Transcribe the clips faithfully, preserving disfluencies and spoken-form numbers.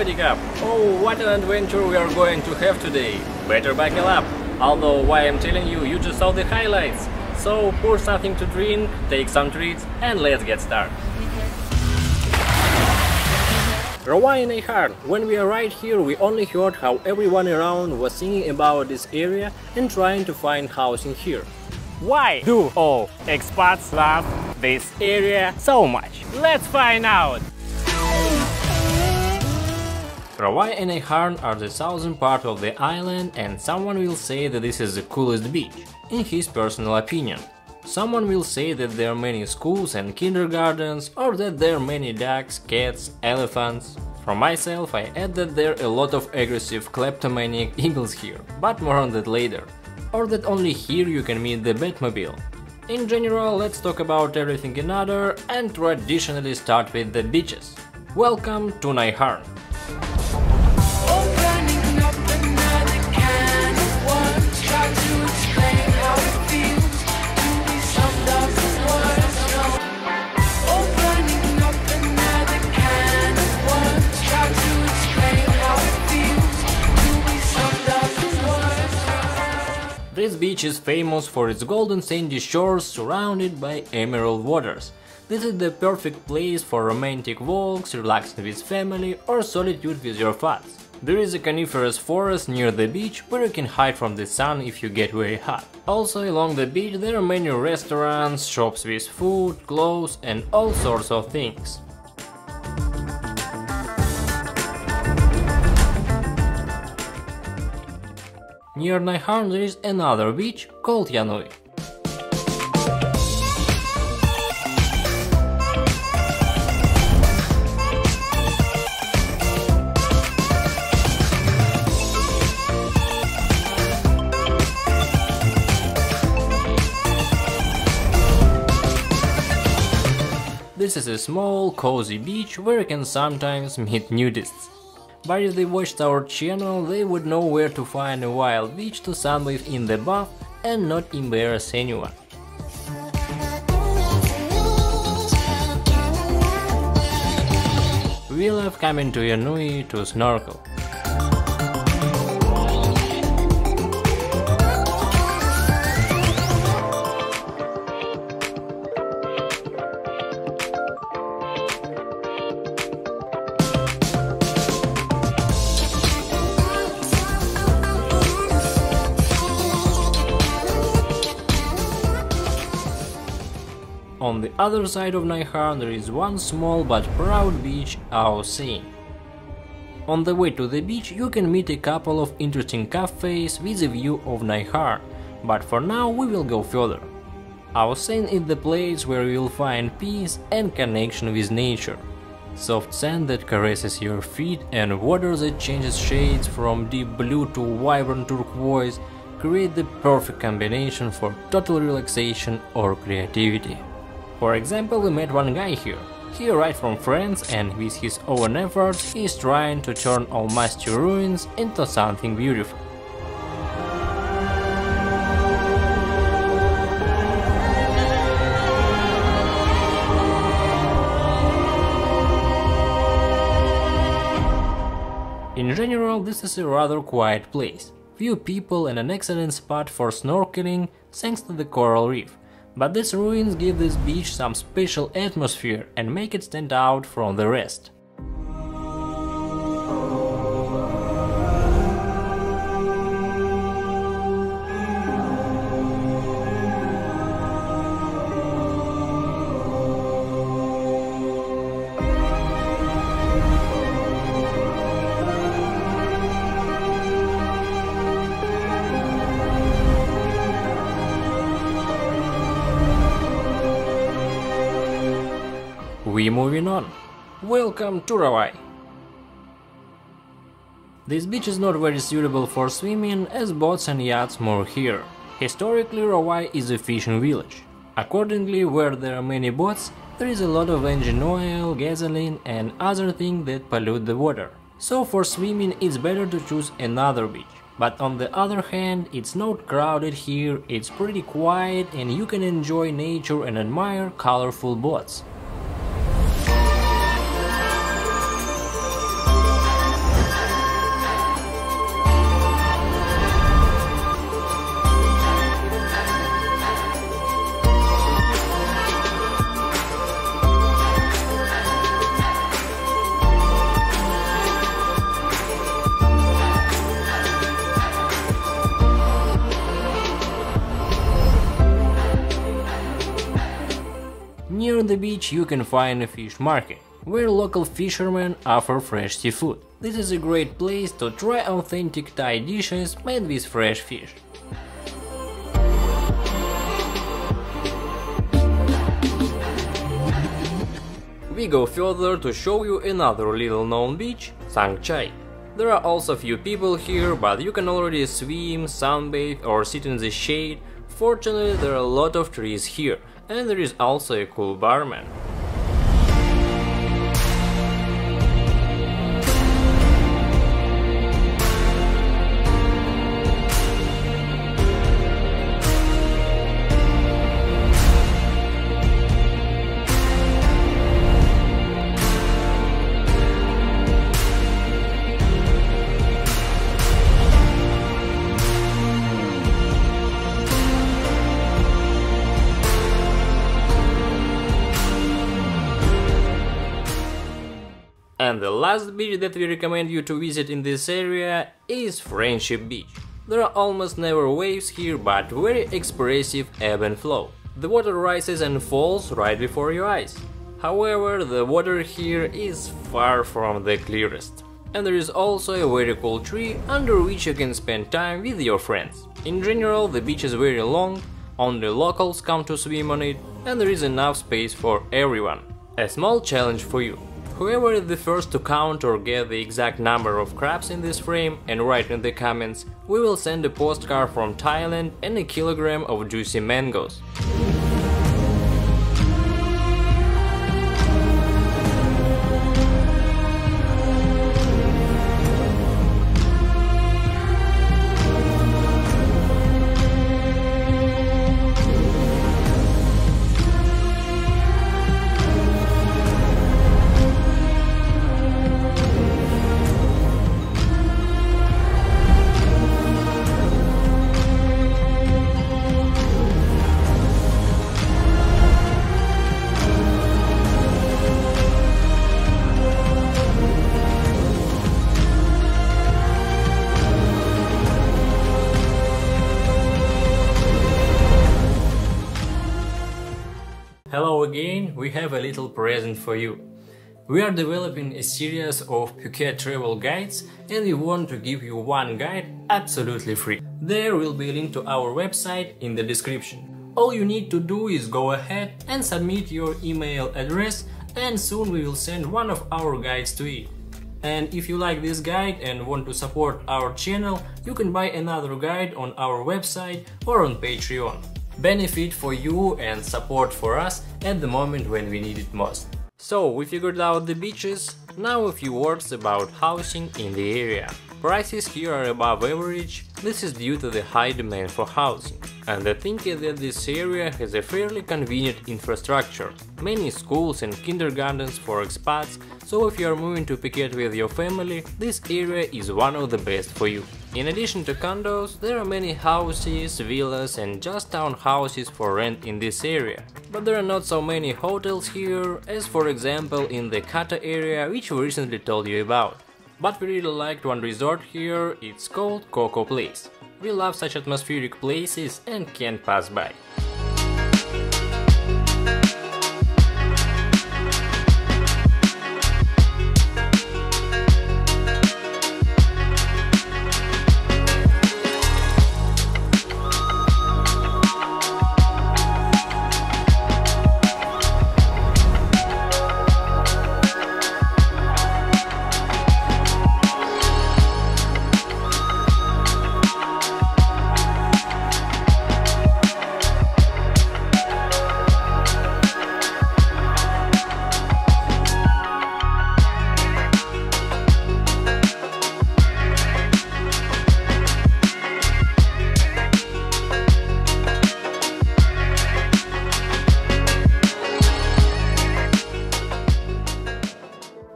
Sawadee Ka! Oh, what an adventure we are going to have today! Better buckle up! Although, why I'm telling you, you just saw the highlights! So, pour something to drink, take some treats, and let's get started! Rawai Nai Harn. When we arrived here, we only heard how everyone around was singing about this area and trying to find housing here. Why do all expats love this area so much? Let's find out! Rawai and Nai Harn are the southern part of the island, and someone will say that this is the coolest beach, in his personal opinion. Someone will say that there are many schools and kindergartens, or that there are many ducks, cats, elephants. For myself, I add that there are a lot of aggressive kleptomaniac eagles here, but more on that later. Or that only here you can meet the Batmobile. In general, let's talk about everything in order and traditionally start with the beaches. Welcome to Nai Harn. This beach is famous for its golden sandy shores surrounded by emerald waters. This is the perfect place for romantic walks, relaxing with family, or solitude with your thoughts. There is a coniferous forest near the beach where you can hide from the sun if you get very hot. Also along the beach there are many restaurants, shops with food, clothes and all sorts of things. Near Nai Harn there is another beach called Ya Nui. This is a small, cozy beach where you can sometimes meet nudists. But if they watched our channel, they would know where to find a wild beach to sunbathe in the bath and not embarrass anyone. We love coming to Ya Nui to snorkel. On the other side of Nai Harn there is one small but proud beach, Ao Sane. On the way to the beach you can meet a couple of interesting cafes with a view of Nai Harn, but for now we will go further. Ao Sane is the place where you will find peace and connection with nature. Soft sand that caresses your feet and water that changes shades from deep blue to vibrant turquoise create the perfect combination for total relaxation or creativity. For example, we met one guy here. He arrived from France and with his own efforts he is trying to turn all musty ruins into something beautiful. In general, this is a rather quiet place. Few people and an excellent spot for snorkeling thanks to the coral reef. But these ruins give this beach some special atmosphere and make it stand out from the rest. We're moving on. Welcome to Rawai. This beach is not very suitable for swimming as boats and yachts moor here. Historically, Rawai is a fishing village. Accordingly, where there are many boats, there is a lot of engine oil, gasoline and other things that pollute the water. So for swimming it's better to choose another beach. But on the other hand, it's not crowded here, it's pretty quiet and you can enjoy nature and admire colorful boats. on the beach you can find a fish market, where local fishermen offer fresh seafood. This is a great place to try authentic Thai dishes made with fresh fish. We go further to show you another little known beach, Sangchai. There are also few people here, but you can already swim, sunbathe or sit in the shade. Fortunately, there are a lot of trees here, and there is also a cool barman. And the last beach that we recommend you to visit in this area is Friendship Beach. There are almost never waves here, but very expressive ebb and flow. The water rises and falls right before your eyes. However, the water here is far from the clearest. And there is also a very cool tree under which you can spend time with your friends. In general, the beach is very long, only locals come to swim on it, and there is enough space for everyone. A small challenge for you. Whoever is the first to count or get the exact number of crabs in this frame and write in the comments, we will send a postcard from Thailand and a kilogram of juicy mangoes. Hello again, we have a little present for you. We are developing a series of Phuket travel guides and we want to give you one guide absolutely free. There will be a link to our website in the description. All you need to do is go ahead and submit your email address, and soon we will send one of our guides to you. And if you like this guide and want to support our channel, you can buy another guide on our website or on Patreon. Benefit for you and support for us at the moment when we need it most. So we figured out the beaches, now a few words about housing in the area. Prices here are above average, this is due to the high demand for housing. And the thing is that this area has a fairly convenient infrastructure, many schools and kindergartens for expats, so if you are moving to Phuket with your family, this area is one of the best for you. In addition to condos, there are many houses, villas and just townhouses for rent in this area. But there are not so many hotels here, as for example in the Kata area, which we recently told you about. But we really liked one resort here, it's called Coco Place. We love such atmospheric places and can't pass by.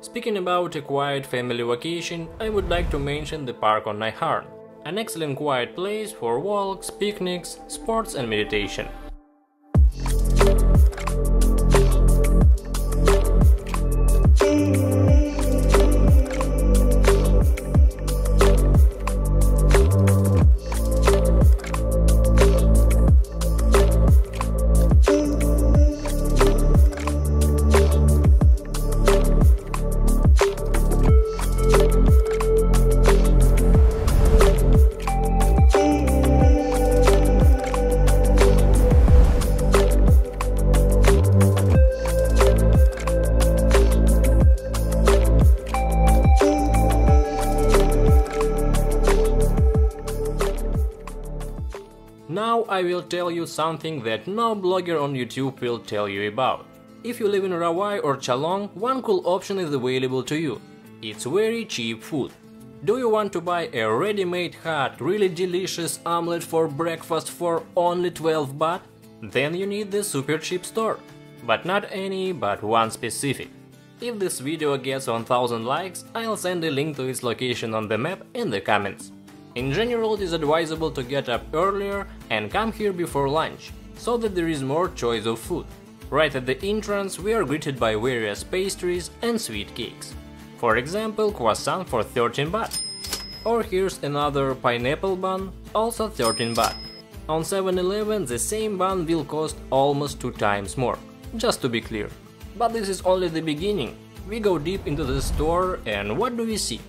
Speaking about a quiet family vacation, I would like to mention the park on Nai Harn, an excellent quiet place for walks, picnics, sports and meditation. Now I will tell you something that no blogger on YouTube will tell you about. If you live in Rawai or Chalong, one cool option is available to you. It's very cheap food. Do you want to buy a ready-made hot, really delicious omelette for breakfast for only twelve baht? Then you need the super cheap store. But not any, but one specific. If this video gets one thousand likes, I'll send a link to its location on the map in the comments. In general, it is advisable to get up earlier and come here before lunch, so that there is more choice of food. Right at the entrance, we are greeted by various pastries and sweet cakes. For example, croissant for thirteen baht. Or here's another pineapple bun, also thirteen baht. On seven eleven, the same bun will cost almost two times more, just to be clear. But this is only the beginning. We go deep into the store and what do we see?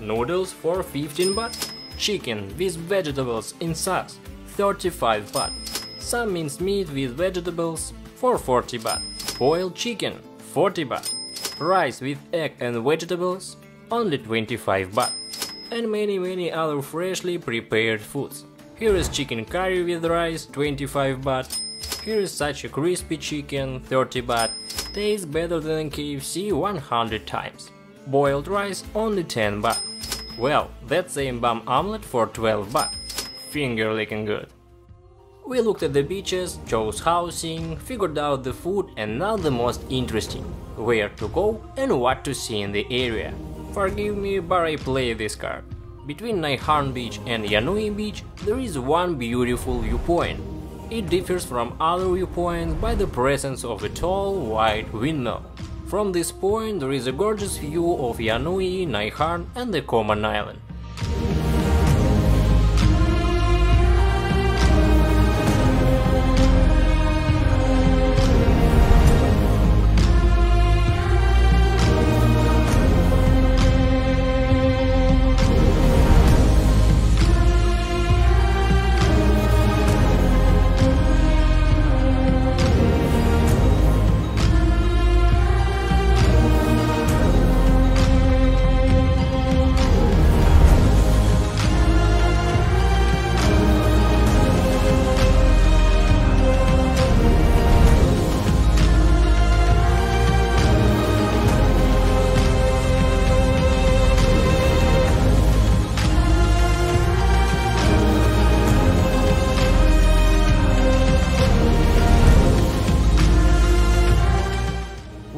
Noodles for fifteen baht. Chicken with vegetables in sauce, thirty-five baht. Some minced meat with vegetables for forty baht. Boiled chicken, forty baht. Rice with egg and vegetables, only twenty-five baht. And many many other freshly prepared foods. Here is chicken curry with rice, twenty-five baht. Here is such a crispy chicken, thirty baht. Tastes better than K F C one hundred times. Boiled rice, only ten baht. Well, that same bum omelette for twelve baht. Finger licking good. We looked at the beaches, chose housing, figured out the food, and now the most interesting: where to go and what to see in the area. Forgive me, but I play this card. Between Nai Harn Beach and Ya Nui Beach there is one beautiful viewpoint. It differs from other viewpoints by the presence of a tall white windmill. From this point there is a gorgeous view of Ya Nui, Nai Harn and the Common Island.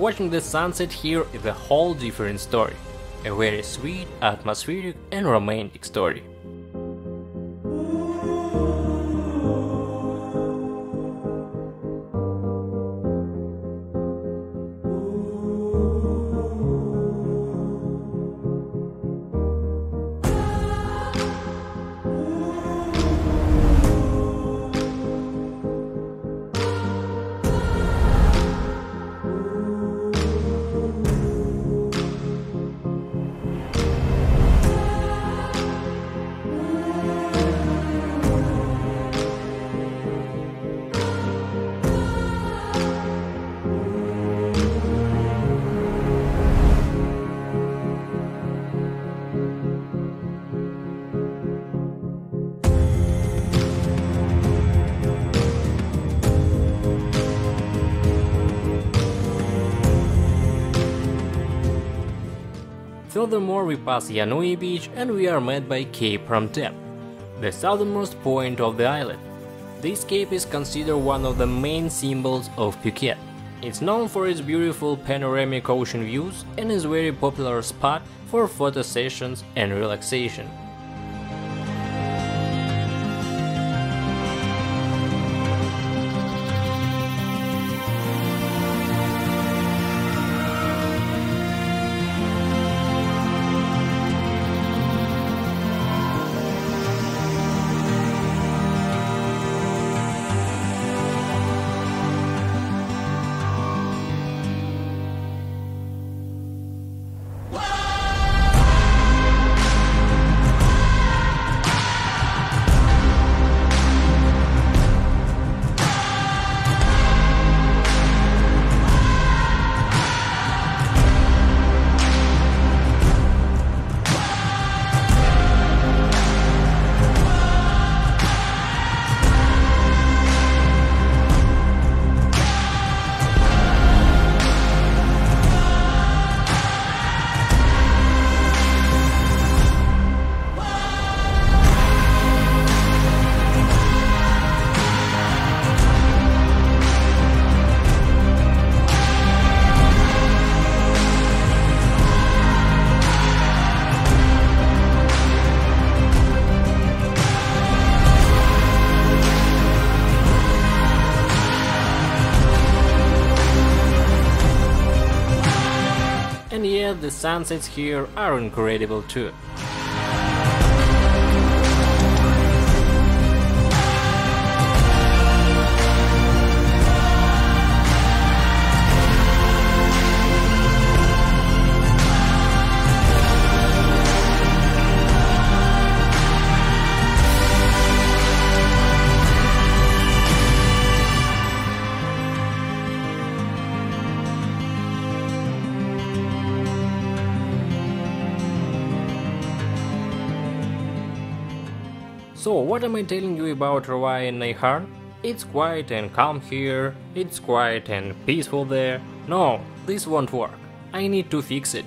Watching the sunset here is a whole different story, a very sweet, atmospheric and romantic story. Furthermore, we pass Ya Nui Beach and we are met by Cape Promthep, the southernmost point of the island. This cape is considered one of the main symbols of Phuket. It's known for its beautiful panoramic ocean views and is a very popular spot for photo sessions and relaxation. sunsets here are incredible too. So what am I telling you about Rawai and Nai Harn? It's quiet and calm here, it's quiet and peaceful there. No, this won't work. I need to fix it.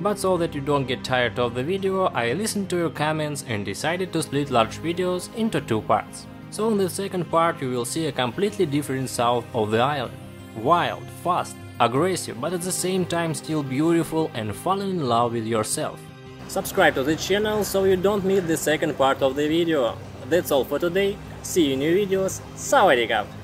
But so that you don't get tired of the video, I listened to your comments and decided to split large videos into two parts. So in the second part you will see a completely different south of the island. Wild, fast, aggressive, but at the same time still beautiful and falling in love with yourself. Subscribe to the channel so you don't miss the second part of the video. That's all for today, see you in new videos, Sawadee Ka!